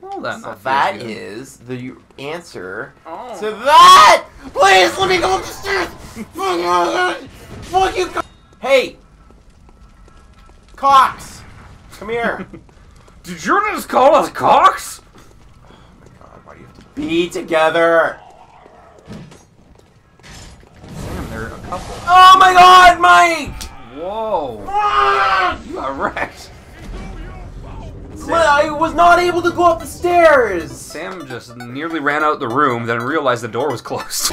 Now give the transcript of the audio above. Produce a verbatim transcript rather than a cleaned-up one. Well then, so that good. is the answer oh. to that! Please let me go up the stairs! Fuck you! Hey! Cox! Come here! Did you just call us Cox? Oh my god, why do you have to be together? Damn, they're a couple. Oh my god, Mike! Whoa. Ah! You got wrecked. Sam, I was not able to go up the stairs! Sam just nearly ran out the room, then realized the door was closed.